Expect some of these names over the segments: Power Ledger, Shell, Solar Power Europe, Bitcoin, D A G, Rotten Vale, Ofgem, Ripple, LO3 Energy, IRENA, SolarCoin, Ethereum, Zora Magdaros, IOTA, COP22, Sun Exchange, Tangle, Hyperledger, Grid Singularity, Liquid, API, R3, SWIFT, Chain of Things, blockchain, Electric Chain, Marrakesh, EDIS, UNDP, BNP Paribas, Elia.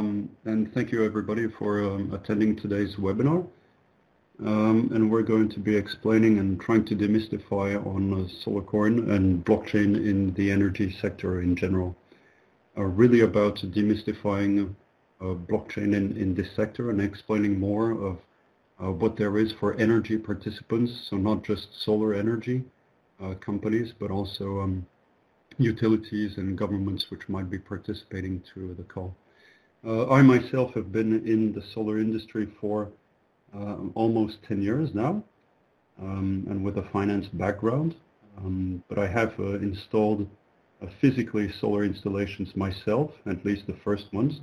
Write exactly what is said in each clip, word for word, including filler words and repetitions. um, and thank you everybody for um, attending today's webinar. Um, and we're going to be explaining and trying to demystify on uh, SolarCoin and blockchain in the energy sector in general. Uh, really about demystifying uh, blockchain in, in this sector and explaining more of uh, what there is for energy participants, so not just solar energy uh, companies, but also um, utilities and governments which might be participating to the call. Uh, I myself have been in the solar industry for uh, almost ten years now, um, and with a finance background, um, but I have uh, installed uh, physically solar installations myself, at least the first ones.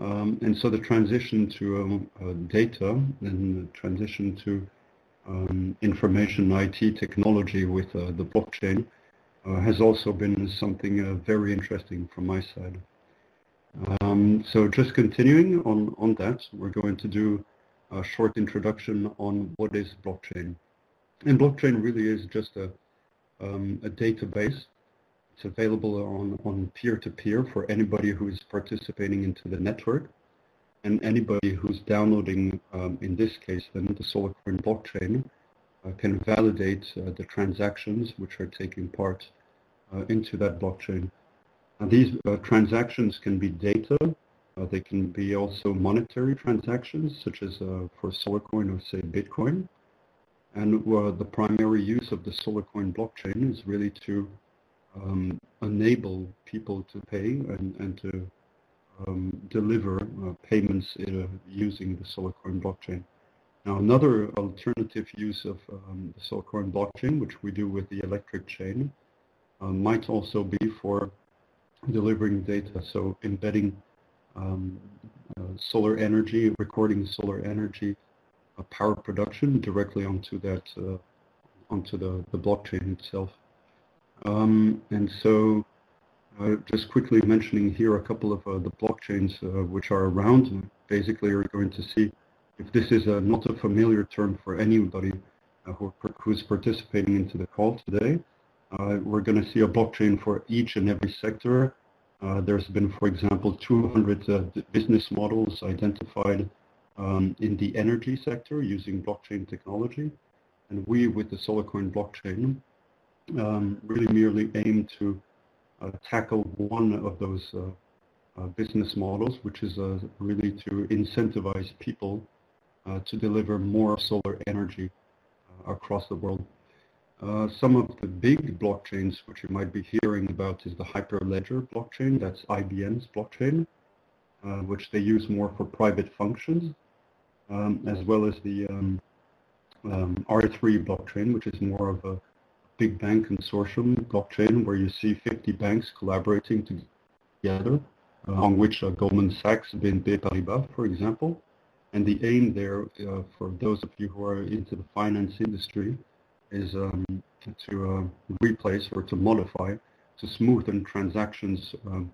Um, and so the transition to uh, uh, data and the transition to um, information I T technology with uh, the blockchain Uh, has also been something uh, very interesting from my side. Um, so just continuing on, on that, we're going to do a short introduction on what is blockchain. And blockchain really is just a, um, a database. It's available on, on peer-to-peer for anybody who's participating into the network and anybody who's downloading, um, in this case, then the SolarCoin blockchain. Uh, can validate uh, the transactions which are taking part uh, into that blockchain. And these uh, transactions can be data, uh, they can be also monetary transactions, such as uh, for SolarCoin or say Bitcoin. And uh, the primary use of the SolarCoin blockchain is really to um, enable people to pay and, and to um, deliver uh, payments in, uh, using the SolarCoin blockchain. Now, another alternative use of um, the SolarCoin blockchain, which we do with the Electric Chain, uh, might also be for delivering data, so embedding um, uh, solar energy, recording solar energy uh, power production directly onto that, uh, onto the, the blockchain itself. Um, and so, uh, just quickly mentioning here a couple of uh, the blockchains uh, which are around, and basically you're going to see if this is uh, not a familiar term for anybody uh, who, who's participating into the call today, uh, we're going to see a blockchain for each and every sector. Uh, there's been, for example, two hundred uh, business models identified um, in the energy sector using blockchain technology. And we, with the SolarCoin blockchain, um, really merely aim to uh, tackle one of those uh, uh, business models, which is uh, really to incentivize people Uh, to deliver more solar energy uh, across the world. Uh, some of the big blockchains which you might be hearing about is the Hyperledger blockchain, that's I B M's blockchain, uh, which they use more for private functions, um, as well as the um, um, R three blockchain, which is more of a big bank consortium blockchain where you see fifty banks collaborating together, uh, on which uh, Goldman Sachs, B N P Paribas, for example. And the aim there, uh, for those of you who are into the finance industry, is um, to uh, replace or to modify, to smoothen transactions um,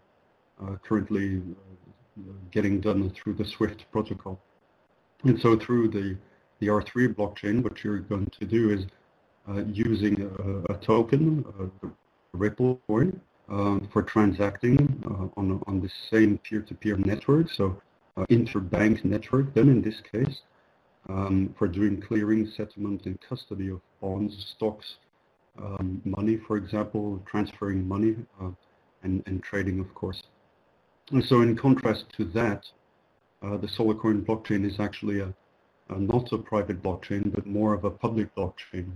uh, currently uh, getting done through the SWIFT protocol. And so through the, the R three blockchain, what you're going to do is uh, using a, a token, a Ripple coin, uh, for transacting uh, on, on the same peer-to-peer network. So, Uh, interbank network, then in this case, um, for doing clearing, settlement, and custody of bonds, stocks, um, money, for example, transferring money, uh, and, and trading, of course. And so in contrast to that, uh, the SolarCoin blockchain is actually a, a not a private blockchain, but more of a public blockchain.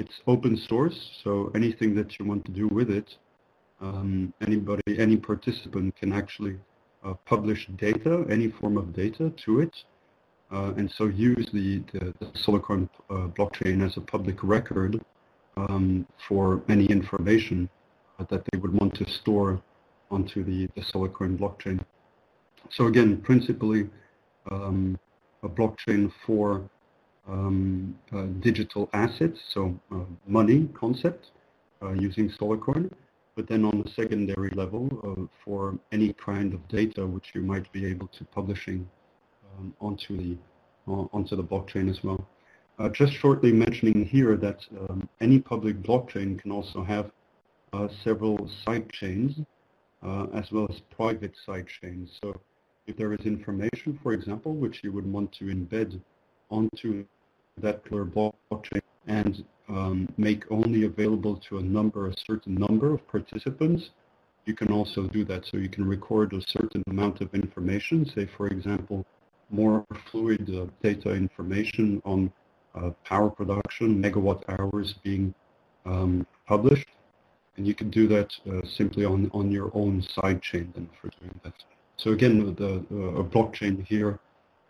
It's open source, so anything that you want to do with it, um, anybody, any participant can actually Uh, publish data, any form of data to it, uh, and so use the, the, the SolarCoin uh, blockchain as a public record um, for any information uh, that they would want to store onto the, the SolarCoin blockchain. So again, principally um, a blockchain for um, uh, digital assets, so uh, money concept uh, using SolarCoin. But then on the secondary level, uh, for any kind of data which you might be able to publishing um, onto the uh, onto the blockchain as well. Uh, just shortly mentioning here that um, any public blockchain can also have uh, several side chains uh, as well as private side chains. So if there is information, for example, which you would want to embed onto that particular blockchain and um, make only available to a number, a certain number of participants, you can also do that. So you can record a certain amount of information, say, for example, more fluid uh, data information on uh, power production, megawatt hours being um, published. And you can do that uh, simply on, on your own sidechain then for doing that. So again, the, uh, a blockchain here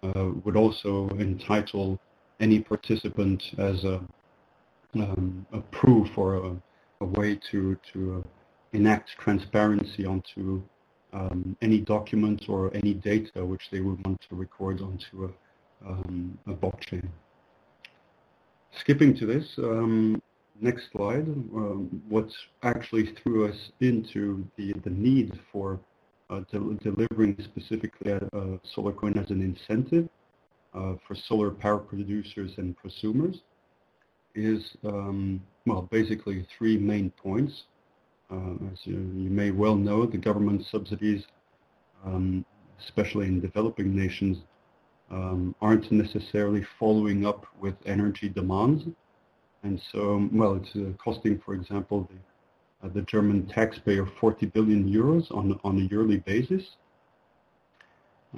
uh, would also entitle any participant as a, um, a proof or a, a way to, to uh, enact transparency onto um, any document or any data which they would want to record onto a, um, a blockchain. Skipping to this, um, next slide, um, what actually threw us into the, the need for uh, del delivering specifically uh, SolarCoin as an incentive uh, for solar power producers and prosumers is, um, well, basically three main points. Uh, as you, you may well know, the government subsidies, um, especially in developing nations, um, aren't necessarily following up with energy demands. And so, well, it's uh, costing, for example, the, uh, the German taxpayer forty billion euros on, on a yearly basis,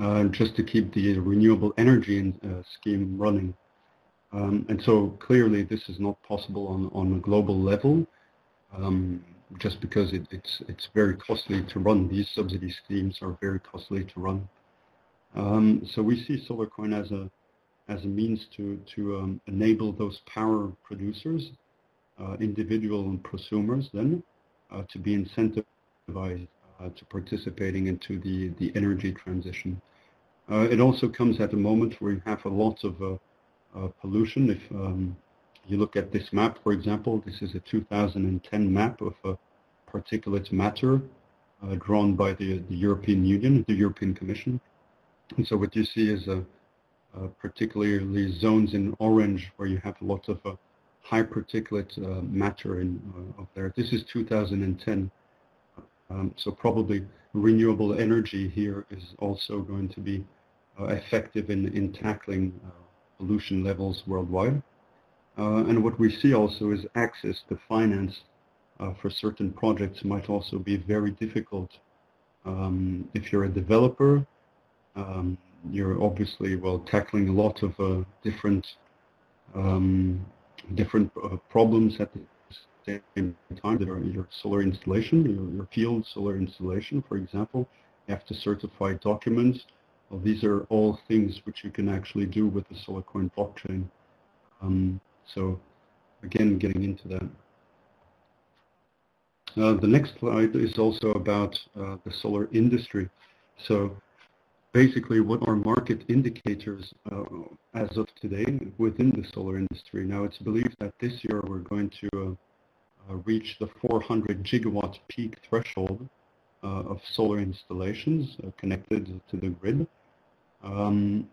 uh, just to keep the renewable energy in, uh, scheme running. Um, and so clearly this is not possible on, on a global level, um, just because it, it's, it's very costly to run. These subsidy schemes are very costly to run. Um, so we see SolarCoin as a as a means to, to um, enable those power producers, uh, individual and prosumers then, uh, to be incentivized uh, to participating into the, the energy transition. Uh, it also comes at a moment where you have a lot of uh, uh, pollution. If um, you look at this map, for example, this is a two thousand ten map of uh, particulate matter uh, drawn by the, the European Union, the European Commission. And so what you see is a Uh, particularly zones in orange where you have a lot of uh, high particulate uh, matter in, uh, up there. This is two thousand ten, um, so probably renewable energy here is also going to be uh, effective in, in tackling uh, pollution levels worldwide. Uh, and what we see also is access to finance uh, for certain projects might also be very difficult. Um, if you're a developer, um, you're obviously, well, tackling a lot of uh, different um, different uh, problems at the same time. There are your solar installation, your, your field solar installation, for example. You have to certify documents. Well, these are all things which you can actually do with the SolarCoin blockchain. Um, so, again, getting into that. Uh, the next slide is also about uh, the solar industry. So, basically, what are market indicators uh, as of today within the solar industry? Now, it's believed that this year we're going to uh, uh, reach the four hundred gigawatt peak threshold uh, of solar installations uh, connected to the grid, um,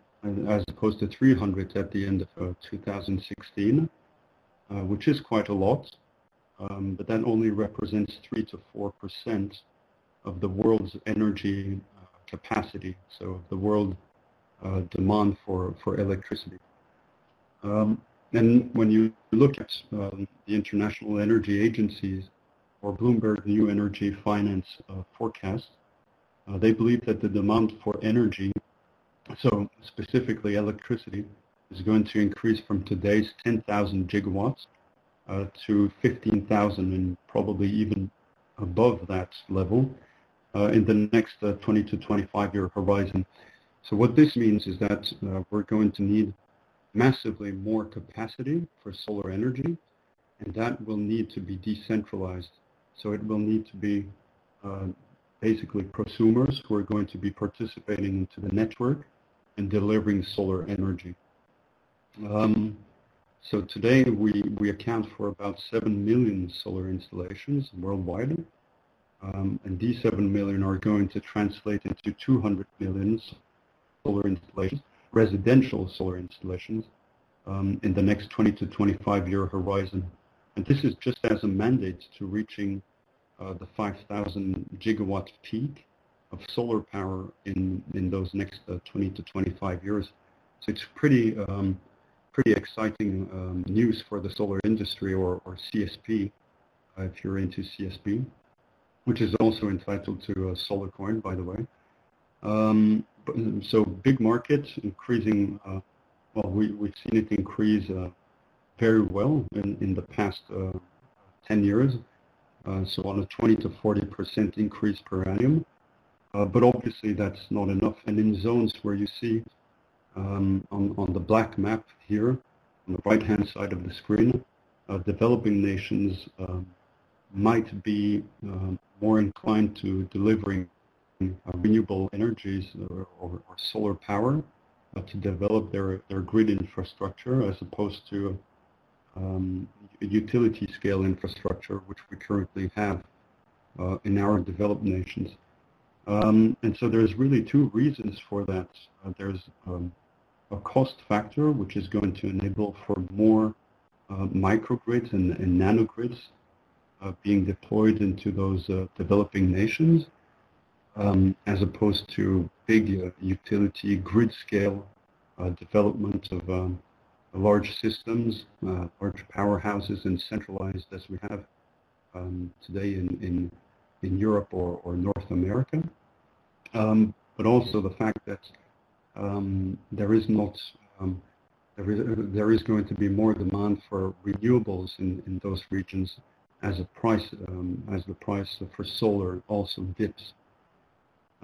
as opposed to three hundred at the end of uh, two thousand sixteen, uh, which is quite a lot, um, but that only represents three to four percent of the world's energy capacity, so the world uh, demand for, for electricity. Um, and when you look at um, the International Energy Agency's or Bloomberg New Energy Finance uh, forecast, uh, they believe that the demand for energy, so specifically electricity, is going to increase from today's ten thousand gigawatts uh, to fifteen thousand and probably even above that level Uh, in the next uh, twenty to twenty-five year horizon. So what this means is that uh, we're going to need massively more capacity for solar energy, and that will need to be decentralized. So it will need to be uh, basically prosumers who are going to be participating into the network and delivering solar energy. Um, so today we, we account for about seven million solar installations worldwide. Um, and these seven million are going to translate into two hundred million solar installations, residential solar installations, um, in the next twenty to twenty-five year horizon. And this is just as a mandate to reaching uh, the five thousand gigawatt peak of solar power in, in those next uh, twenty to twenty-five years. So it's pretty, um, pretty exciting um, news for the solar industry, or, or C S P, uh, if you're into C S P, which is also entitled to uh, SolarCoin, by the way. Um, but, so big market, increasing, uh, well, we, we've seen it increase uh, very well in, in the past uh, ten years. Uh, so on a twenty to forty percent increase per annum. Uh, but obviously that's not enough. And in zones where you see um, on, on the black map here, on the right-hand side of the screen, uh, developing nations uh, might be uh, more inclined to delivering uh, renewable energies or, or, or solar power uh, to develop their, their grid infrastructure as opposed to Um, utility scale infrastructure, which we currently have uh, in our developed nations. Um, and so there's really two reasons for that. Uh, there's um, a cost factor, which is going to enable for more uh, microgrids and, and nanogrids uh, being deployed into those uh, developing nations, um, as opposed to big uh, utility grid scale uh, development of um, large systems, uh, large powerhouses, and centralized as we have um, today in, in, in Europe or, or North America. Um, but also the fact that um, there is not, um, there, is, there is going to be more demand for renewables in, in those regions as a price, um, as the price for solar also dips.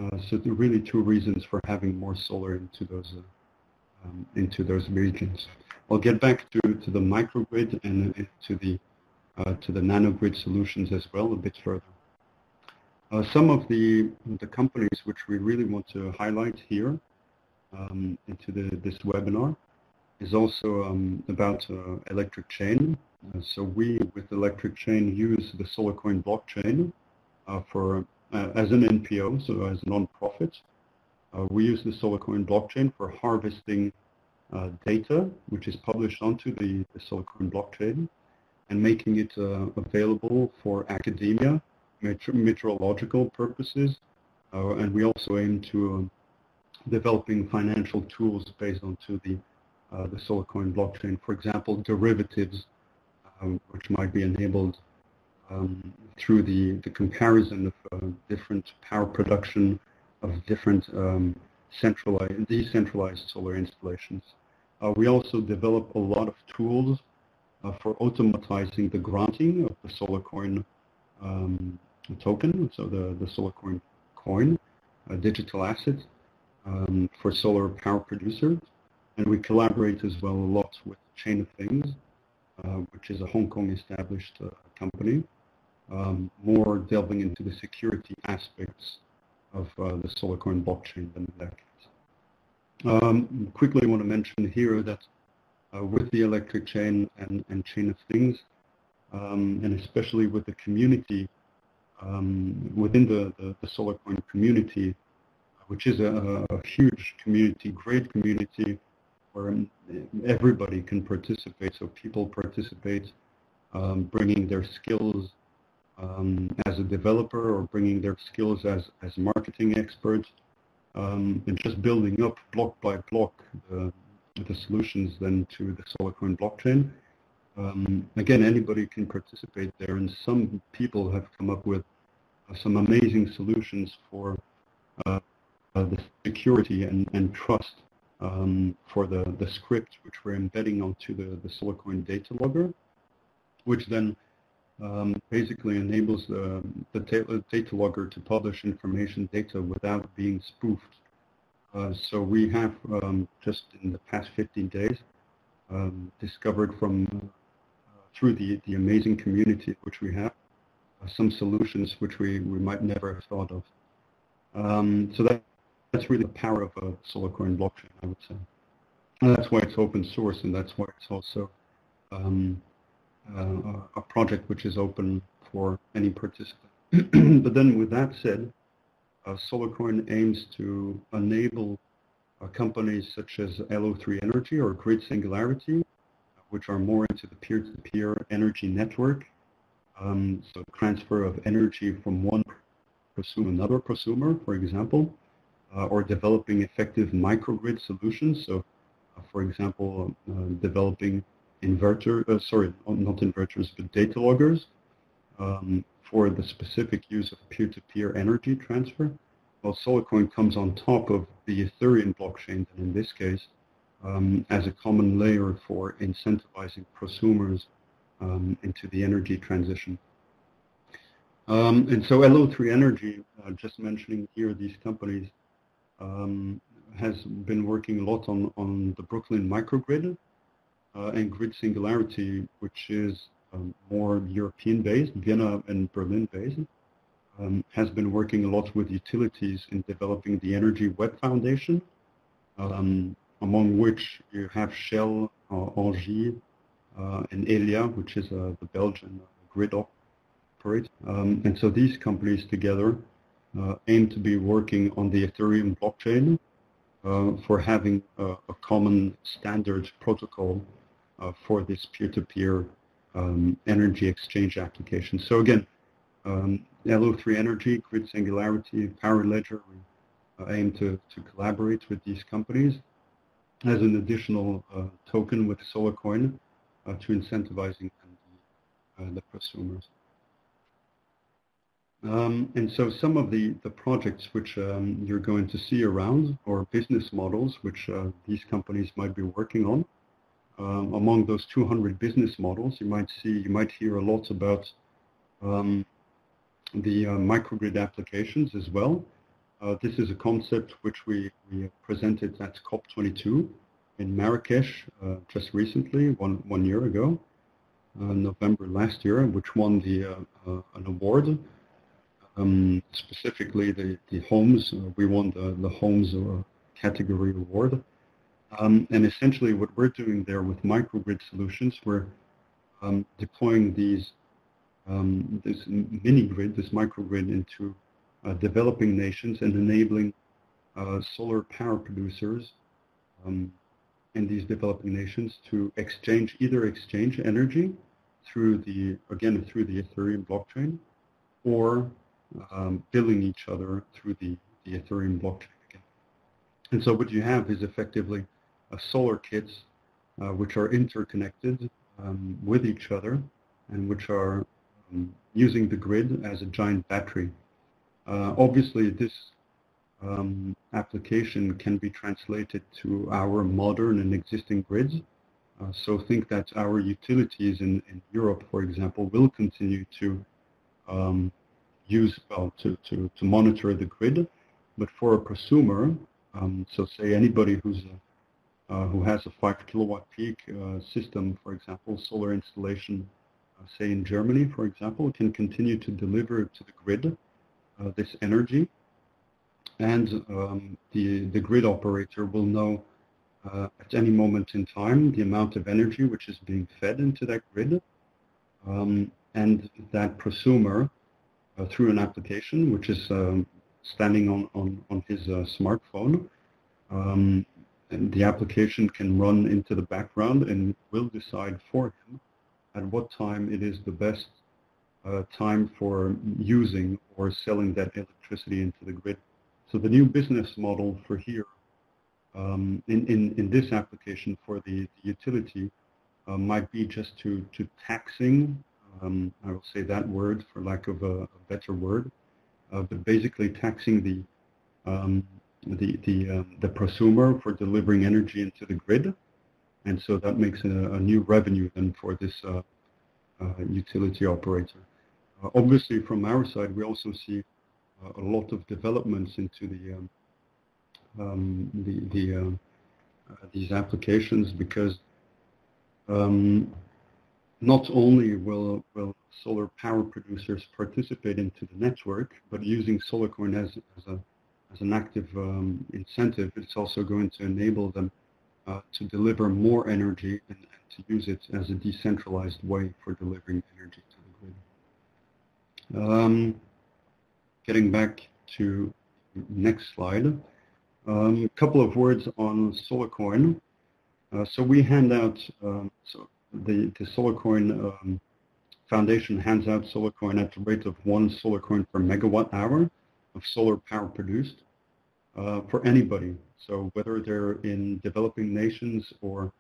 Uh, so there are really two reasons for having more solar into those, uh, um, into those regions. I'll get back to, to the microgrid and to the, uh, to the nanogrid solutions as well a bit further. Uh, some of the, the companies which we really want to highlight here um, into the, this webinar is also um, about uh, Electric Chain. Uh, so we, with Electric Chain, use the SolarCoin blockchain uh, for, uh, as an N P O, so as a non-profit. Uh, we use the SolarCoin blockchain for harvesting Uh, data, which is published onto the, the SolarCoin blockchain, and making it uh, available for academia, meteorological purposes, uh, and we also aim to um, developing financial tools based onto the, uh, the SolarCoin blockchain. For example, derivatives, um, which might be enabled um, through the, the comparison of uh, different power production of different um, centralized, decentralized solar installations. Uh, we also develop a lot of tools uh, for automatizing the granting of the SolarCoin um, token, so the, the SolarCoin coin, a digital asset um, for solar power producers. And we collaborate as well a lot with Chain of Things, uh, which is a Hong Kong established uh, company, um, more delving into the security aspects of uh, the SolarCoin blockchain than the D A G. Um, quickly, I want to mention here that uh, with the Electric Chain and, and Chain of Things, um, and especially with the community, um, within the, the, the SolarCoin community, which is a, a huge community, great community, where everybody can participate. So people participate, um, bringing their skills Um, as a developer, or bringing their skills as, as marketing experts, um, and just building up block by block uh, the solutions then to the SolarCoin blockchain. Um, again, anybody can participate there, and some people have come up with uh, some amazing solutions for uh, uh, the security and, and trust um, for the, the script which we're embedding onto the, the SolarCoin data logger, which then Um, basically enables the, the data logger to publish information data without being spoofed. Uh, so we have um, just in the past fifteen days um, discovered from uh, through the, the amazing community which we have uh, some solutions which we, we might never have thought of. Um, so that, that's really the power of a SolarCoin blockchain, I would say. And that's why it's open source, and that's why it's also um, Uh, a project which is open for any participant. But then with that said, uh, SolarCoin aims to enable uh, companies such as L O three Energy or Grid Singularity, which are more into the peer-to-peer energy network, um, so transfer of energy from one consume another consumer, for example, uh, or developing effective microgrid solutions. So, uh, for example, uh, developing inverter, uh, sorry, not inverters, but data loggers um, for the specific use of peer-to-peer energy transfer. Well, SolarCoin comes on top of the Ethereum blockchain, and in this case, um, as a common layer for incentivizing prosumers um, into the energy transition. Um, and so L O three Energy, uh, just mentioning here these companies, um, has been working a lot on, on the Brooklyn microgrid uh, and Grid Singularity, which is um, more European-based, Vienna and Berlin-based. Um, has been working a lot with utilities in developing the Energy Web Foundation, um, among which you have Shell, uh, Angie, uh, and Elia, which is uh, the Belgian grid operator. Um, and so these companies together uh, aim to be working on the Ethereum blockchain uh, for having a, a common standard protocol uh, for this peer-to-peer um, energy exchange application. So again, Um, L O three Energy, Grid Singularity, Power Ledger, we uh, aim to, to collaborate with these companies as an additional uh, token with SolarCoin uh, to incentivizing uh, the prosumers. Um, and so some of the, the projects which um, you're going to see around, or business models which uh, these companies might be working on. Um, among those two hundred business models, you might see, you might hear a lot about um, the uh, microgrid applications as well. Uh, this is a concept which we, we presented at COP twenty-two in Marrakesh uh, just recently, one, one year ago, uh, November last year, which won the, uh, uh, an award. Um, specifically, the, the homes, uh, we won the, the homes uh, category award. Um, and essentially what we're doing there with microgrid solutions, we're um, deploying these Um, this mini-grid, this microgrid, into uh, developing nations and enabling uh, solar power producers um, in these developing nations to exchange, either exchange energy through the, again, through the Ethereum blockchain, or um, billing each other through the, the Ethereum blockchain again. And so what you have is effectively uh, solar kits uh, which are interconnected um, with each other and which are using the grid as a giant battery. Uh, obviously, this um, application can be translated to our modern and existing grids. Uh, so think that our utilities in, in Europe, for example, will continue to um, use, well, to, to, to monitor the grid. But for a prosumer, um, so say anybody who's a, uh, who has a five kilowatt peak uh, system, for example, solar installation, say in Germany, for example, can continue to deliver to the grid uh, this energy, and um, the, the grid operator will know uh, at any moment in time the amount of energy which is being fed into that grid, um, and that prosumer, uh, through an application which is um, standing on, on, on his uh, smartphone, um, and the application can run into the background and will decide for him at what time it is the best uh, time for using or selling that electricity into the grid. So the new business model for here, um, in, in, in this application for the, the utility, uh, might be just to, to taxing, um, I will say that word for lack of a, a better word, uh, but basically taxing the, um, the, the, uh, the prosumer for delivering energy into the grid. And so that makes a, a new revenue then for this uh, uh, utility operator. Uh, obviously, from our side, we also see uh, a lot of developments into the, um, um, the, the uh, uh, these applications, because um, not only will, will solar power producers participate into the network, but using SolarCoin as, as, a, as an active um, incentive, it's also going to enable them Uh, to deliver more energy and, and to use it as a decentralized way for delivering energy to the grid. Um, getting back to the next slide, a um, couple of words on SolarCoin. Uh, so we hand out, um, so the, the SolarCoin um, Foundation hands out SolarCoin at the rate of one SolarCoin per megawatt hour. of solar power produced uh, for anybody. So whether they're in developing nations or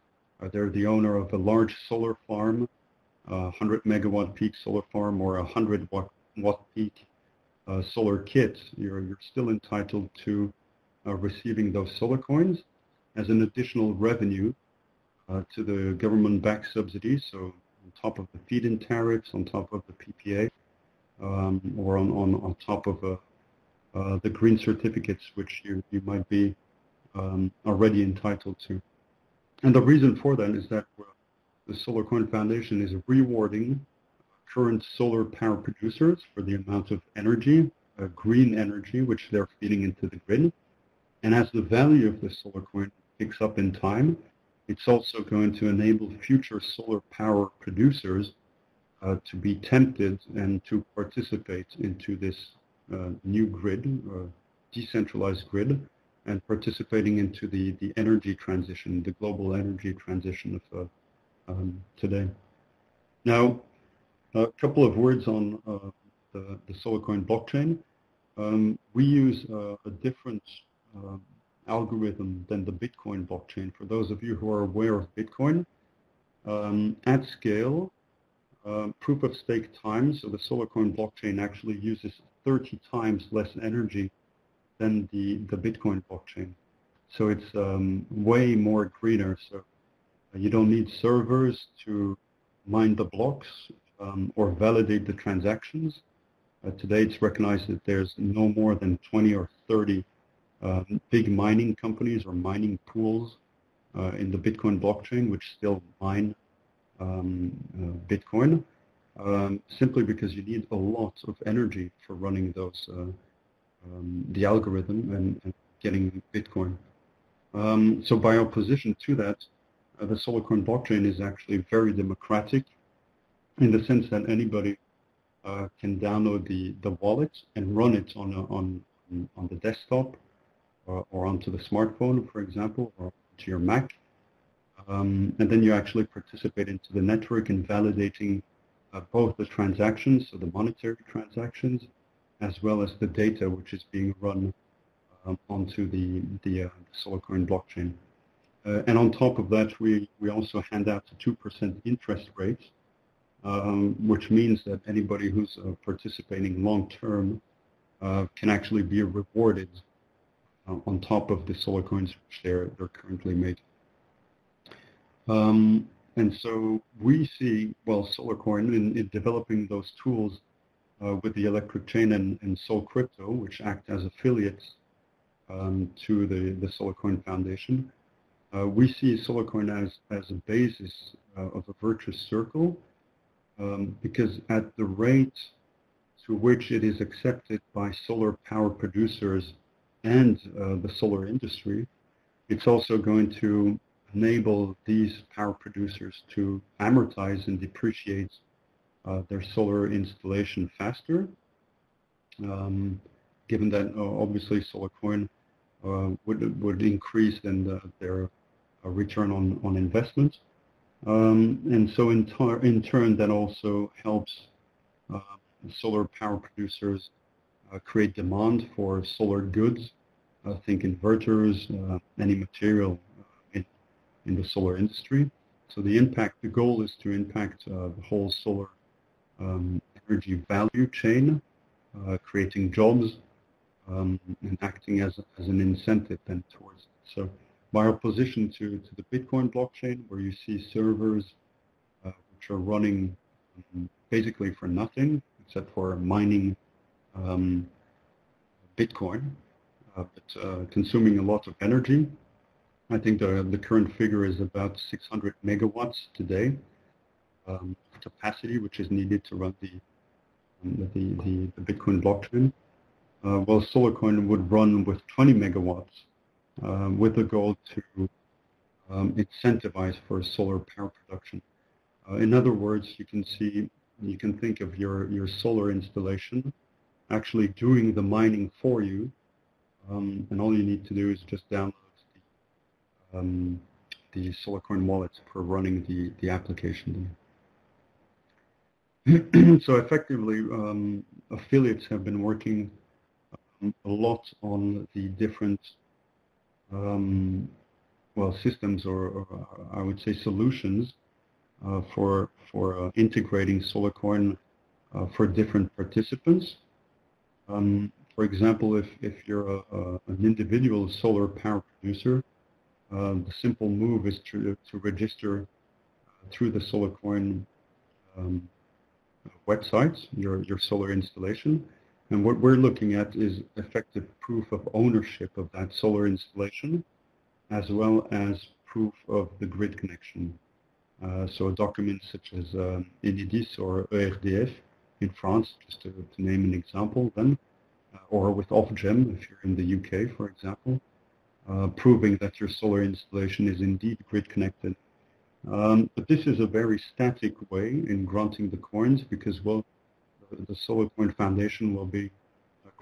uh, they're the owner of a large solar farm, a uh, one hundred megawatt peak solar farm, or a one hundred watt peak uh, solar kit, you're, you're still entitled to uh, receiving those solar coins as an additional revenue uh, to the government-backed subsidies. So on top of the feed-in tariffs, on top of the P P A, um, or on, on, on top of uh, uh, the green certificates, which you, you might be um, already entitled to. And the reason for that is that we're the SolarCoin Foundation is rewarding current solar power producers for the amount of energy, uh, green energy, which they're feeding into the grid. And as the value of the SolarCoin picks up in time, it's also going to enable future solar power producers uh, to be tempted and to participate into this uh, new grid, uh, decentralized grid, and participating into the, the energy transition, the global energy transition of uh, Um, today. Now, a couple of words on uh, the, the SolarCoin blockchain. Um, we use uh, a different uh, algorithm than the Bitcoin blockchain. For those of you who are aware of Bitcoin, um, at scale, uh, proof of stake time, so the SolarCoin blockchain actually uses thirty times less energy than the, the Bitcoin blockchain. So it's um, way more greener. So you don't need servers to mine the blocks um, or validate the transactions. Uh, today, it's recognized that there's no more than twenty or thirty um, big mining companies or mining pools uh, in the Bitcoin blockchain, which still mine um, uh, Bitcoin, um, simply because you need a lot of energy for running those, uh, um, the algorithm and, and getting Bitcoin. Um, so by opposition to that, Uh, the SolarCoin blockchain is actually very democratic in the sense that anybody uh, can download the, the wallet and run it on, a, on, on the desktop uh, or onto the smartphone, for example, or to your Mac. Um, and then you actually participate into the network in validating uh, both the transactions, so the monetary transactions, as well as the data which is being run um, onto the, the, uh, the SolarCoin blockchain. Uh, and on top of that, we, we also hand out a two percent interest rate, um, which means that anybody who's uh, participating long-term uh, can actually be rewarded uh, on top of the SolarCoins which they're, they're currently making. Um, and so we see, well, SolarCoin in, in developing those tools uh, with the Electric Chain and, and Sol Crypto, which act as affiliates um, to the, the SolarCoin Foundation. Uh, we see SolarCoin as, as a basis uh, of a virtuous circle um, because at the rate to which it is accepted by solar power producers and uh, the solar industry, it's also going to enable these power producers to amortize and depreciate uh, their solar installation faster, um, given that uh, obviously SolarCoin uh, would, would increase then the, their a return on, on investment. Um, and so in, in turn, that also helps uh, solar power producers uh, create demand for solar goods. Uh, think inverters, uh, any material in, in the solar industry. So the impact, the goal is to impact uh, the whole solar um, energy value chain, uh, creating jobs um, and acting as, as an incentive then towards it. So, by opposition to, to the Bitcoin blockchain, where you see servers uh, which are running basically for nothing, except for mining um, Bitcoin, uh, but uh, consuming a lot of energy. I think the, the current figure is about six hundred megawatts today, um, capacity which is needed to run the, um, the, the, the Bitcoin blockchain. Uh, well, SolarCoin would run with twenty megawatts. Uh, with the goal to um, incentivize for solar power production. Uh, in other words, you can see, you can think of your, your solar installation actually doing the mining for you, um, and all you need to do is just download the, um, the SolarCoin wallet for running the, the application. So effectively, um, affiliates have been working a lot on the different um, well systems or, or I would say solutions uh, for for uh, integrating SolarCoin uh, for different participants. Um, for example, if if you're a, a, an individual solar power producer, uh, the simple move is to to register through the SolarCoin um, websites your your solar installation. And what we're looking at is effective proof of ownership of that solar installation, as well as proof of the grid connection. Uh, so documents such as uh, E D I S or E R D F in France, just to, to name an example then, uh, or with Ofgem if you're in the U K, for example, uh, proving that your solar installation is indeed grid connected. Um, but this is a very static way in granting the coins, because, well, the SolarCoin Foundation will be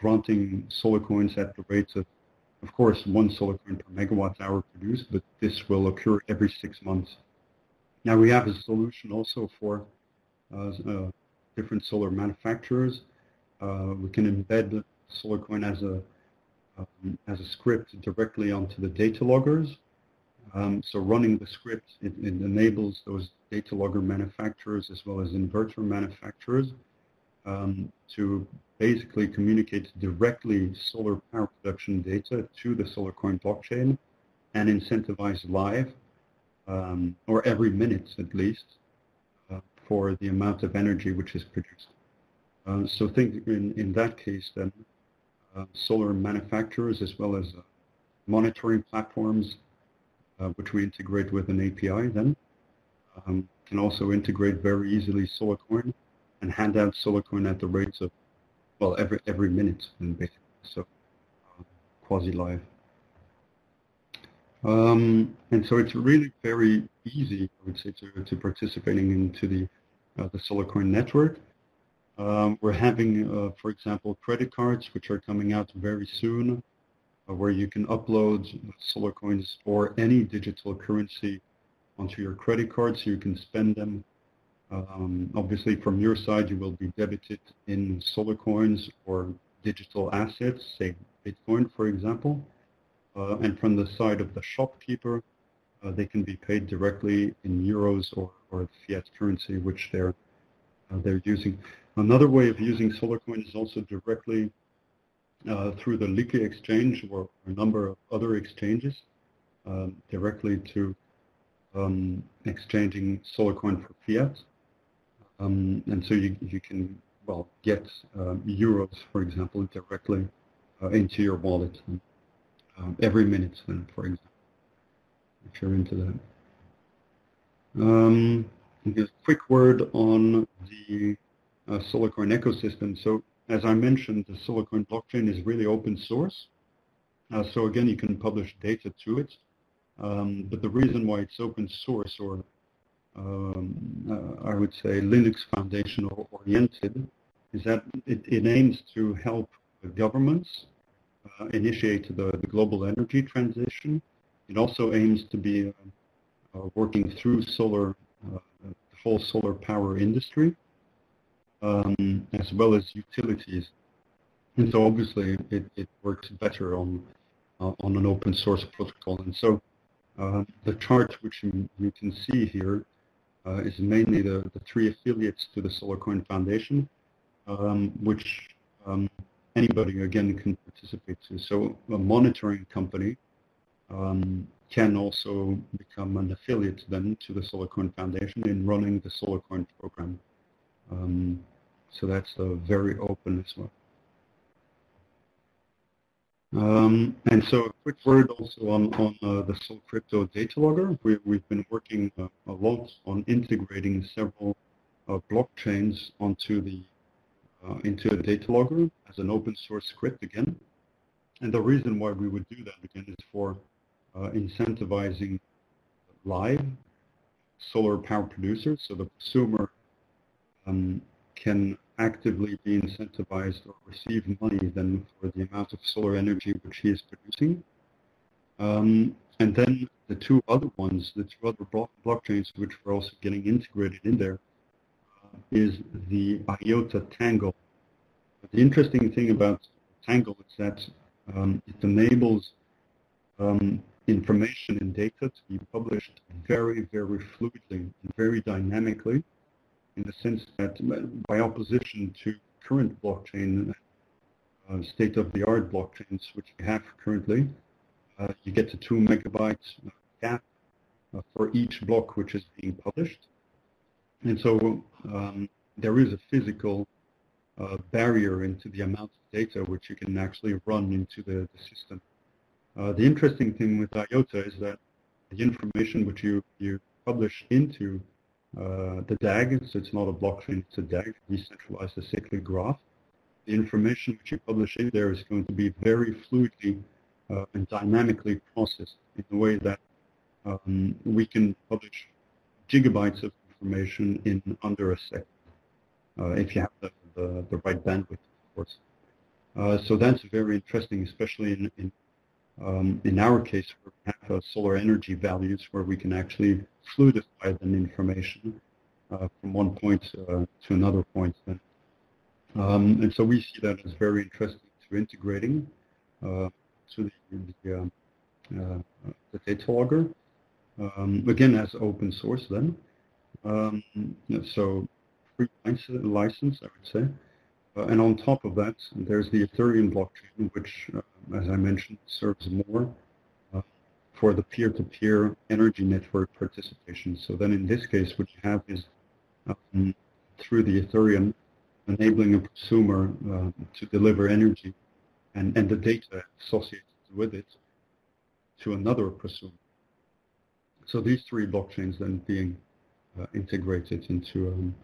granting SolarCoins at the rates of, of course, one SolarCoin per megawatt hour produced, but this will occur every six months. Now, we have a solution also for uh, uh, different solar manufacturers. Uh, we can embed SolarCoin as a, um, as a script directly onto the data loggers. Um, so running the script, it, it enables those data logger manufacturers as well as inverter manufacturers Um, to basically communicate directly solar power production data to the SolarCoin blockchain and incentivize live, um, or every minute at least, uh, for the amount of energy which is produced. Uh, so think in, in that case then, uh, solar manufacturers as well as uh, monitoring platforms, uh, which we integrate with an A P I then, um, can also integrate very easily SolarCoin and hand out SolarCoin at the rates of, well, every every minute, and basically, so uh, quasi live. Um, and so it's really very easy, I would say, to, to participating into the uh, the SolarCoin network. Um, we're having, uh, for example, credit cards which are coming out very soon, uh, where you can upload SolarCoins or any digital currency onto your credit card, so you can spend them. Um, obviously, from your side, you will be debited in SolarCoins or digital assets, say Bitcoin, for example. Uh, and from the side of the shopkeeper, uh, they can be paid directly in euros or, or fiat currency, which they're uh, they're using. Another way of using SolarCoin is also directly uh, through the Liquid exchange or a number of other exchanges, um, directly to um, exchanging SolarCoin for fiat. Um, and so you, you can, well, get uh, euros, for example, directly uh, into your wallet and, um, every minute, then, for example, if you're into that. Um, a quick word on the uh, SolarCoin ecosystem. So, as I mentioned, the SolarCoin blockchain is really open source. Uh, so, again, you can publish data to it. Um, but the reason why it's open source, or Um, uh, I would say Linux foundational oriented, is that it, it aims to help governments uh, initiate the, the global energy transition. It also aims to be uh, uh, working through solar, uh, the whole solar power industry, um, as well as utilities. And so obviously it, it works better on, uh, on an open source protocol. And so uh, the chart which you, you can see here Uh, is mainly the, the three affiliates to the SolarCoin Foundation, um, which um, anybody, again, can participate to. So a monitoring company um, can also become an affiliate then to the SolarCoin Foundation in running the SolarCoin program. Um, so that's uh, very open as well. Um, and so a quick word also on, on uh, the Sol Crypto data logger. We, we've been working uh, a lot on integrating several uh, blockchains onto the, uh, into the data logger as an open source script again. And the reason why we would do that again is for uh, incentivizing live solar power producers, so the consumer um, can actively be incentivized or receive money then for the amount of solar energy which he is producing. Um, and then the two other ones, the two other block blockchains which we're also getting integrated in there, uh, is the IOTA Tangle. But the interesting thing about Tangle is that um, it enables um, information and data to be published very, very fluidly and very dynamically, in the sense that by opposition to current blockchain, uh, state-of-the-art blockchains, which we have currently, uh, you get a two megabyte gap uh, for each block which is being published. And so um, there is a physical uh, barrier into the amount of data which you can actually run into the, the system. Uh, the interesting thing with IOTA is that the information which you, you publish into Uh, the D A G, so it's not a blockchain, it's a D A G, decentralized acyclic graph. The information which you publish in there is going to be very fluidly uh, and dynamically processed in the way that um, we can publish gigabytes of information in under a second, uh, if you have the, the, the right bandwidth, of course. Uh, so that's very interesting, especially in, in, um, in our case, where we have uh, solar energy values where we can actually fluidify an information uh, from one point uh, to another point. Then. Um, and so we see that as very interesting to integrating uh, to the, the, uh, uh, the data logger, um, again as open source then. Um, so free license, I would say. Uh, and on top of that, there's the Ethereum blockchain, which, uh, as I mentioned, serves more for the peer-to-peer energy network participation. So then in this case, what you have is um, through the Ethereum, enabling a consumer uh, to deliver energy and, and the data associated with it to another consumer. So these three blockchains then being uh, integrated into um,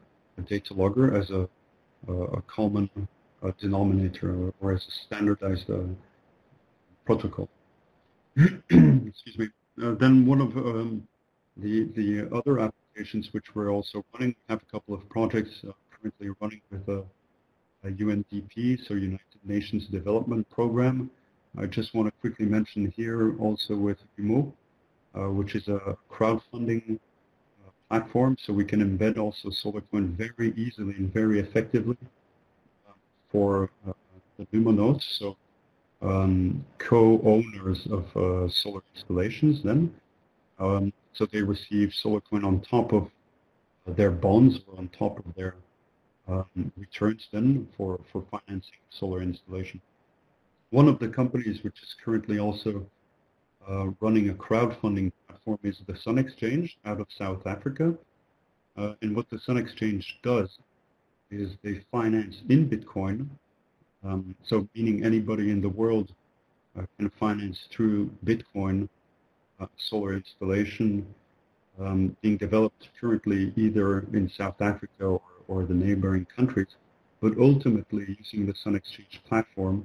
a data logger as a, uh, a common uh, denominator or as a standardized uh, protocol. Excuse me. Uh, then one of um, the the other applications which we're also running, we have a couple of projects uh, currently running with a, a U N D P, so United Nations Development Program. I just want to quickly mention here also with U M O, uh, which is a crowdfunding uh, platform, so we can embed also SolarCoin very easily and very effectively uh, for uh, the U M O nodes. So. Um, co-owners of uh, solar installations then. Um, so they receive SolarCoin on top of their bonds or on top of their um, returns then for, for financing solar installation. One of the companies which is currently also uh, running a crowdfunding platform is the Sun Exchange out of South Africa. Uh, and what the Sun Exchange does is they finance in Bitcoin. Um, so meaning anybody in the world uh, can finance through Bitcoin uh, solar installation um, being developed currently either in South Africa or, or the neighboring countries, but ultimately using the Sun Exchange platform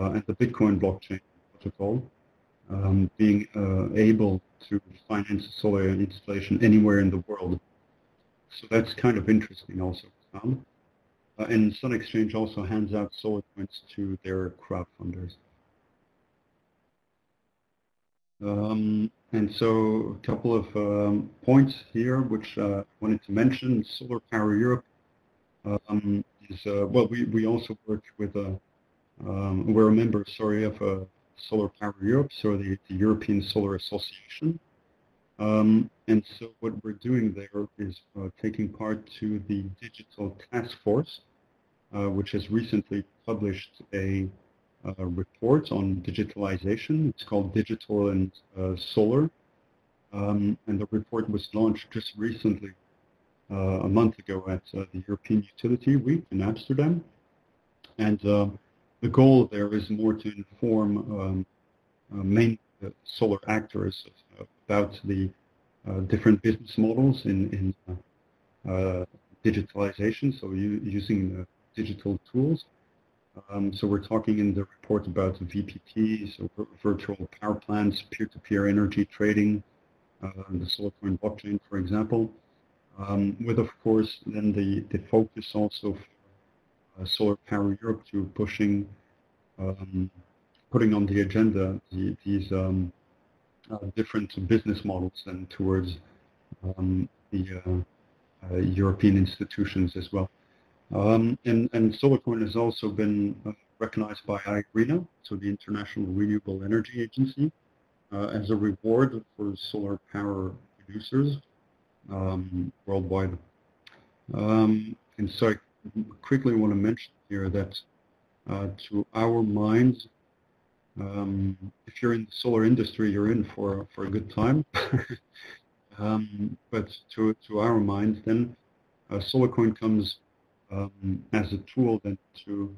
uh, and the Bitcoin blockchain protocol, um, being uh, able to finance solar installation anywhere in the world. So that's kind of interesting also. Um, Uh, and Sun Exchange also hands out solar points to their crowdfunders. Um, and so a couple of um, points here which I uh, wanted to mention. Solar Power Europe um, is, uh, well, we, we also work with, a, um, we're a member, sorry, of uh, Solar Power Europe, so the, the European Solar Association. Um, and so what we're doing there is uh, taking part to the Digital Task Force, uh, which has recently published a, a report on digitalization. It's called Digital and uh, Solar. Um, and the report was launched just recently, uh, a month ago, at uh, the European Utility Week in Amsterdam. And uh, the goal there is more to inform um, uh, main uh, solar actors of, of about the uh, different business models in, in uh, digitalization, so you, using uh, digital tools. Um, so we're talking in the report about V P P, so virtual power plants, peer-to-peer energy trading, uh, and the SolarCoin blockchain, for example, um, with, of course, then the, the focus also for uh, Solar Power Europe to pushing, um, putting on the agenda the, these um, Uh, different business models and towards um, the uh, uh, European institutions as well. Um, and, and SolarCoin has also been uh, recognized by IRENA, so the International Renewable Energy Agency, uh, as a reward for solar power producers um, worldwide. Um, and so I quickly want to mention here that uh, to our minds, um, if you're in the solar industry, you're in for, for a good time. um, but to, to our minds, then, uh, SolarCoin comes um, as a tool then to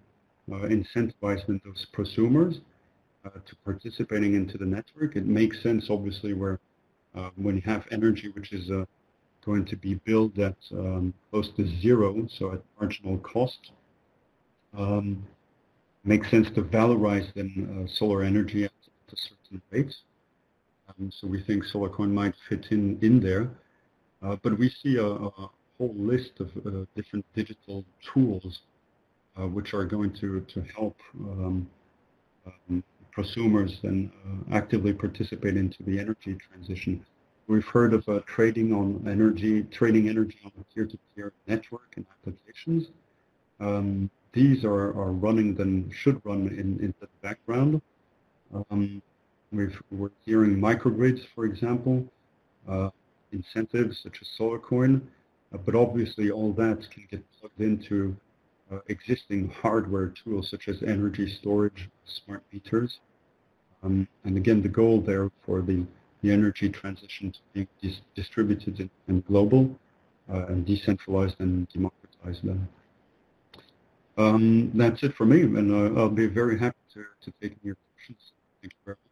uh, incentivize then those prosumers uh, to participating into the network. It makes sense, obviously, where uh, when you have energy which is uh, going to be billed at um, close to zero, so at marginal cost, um, makes sense to valorize then uh, solar energy at, at a certain rate. Um, so we think SolarCoin might fit in in there, uh, but we see a, a whole list of uh, different digital tools uh, which are going to to help um, um, prosumers then uh, actively participate into the energy transition. We've heard of uh, trading on energy, trading energy on a peer-to-peer network and applications. Um, these are, are running, then should run in, in the background. Um, we've, we're hearing microgrids, for example, uh, incentives such as SolarCoin, uh, but obviously all that can get plugged into uh, existing hardware tools such as energy storage, smart meters. Um, and again, the goal there for the the energy transition to be dis distributed and global, uh, and decentralized and democratized. Um, that's it for me, and uh, I'll be very happy to, to take your questions. Thank you very much.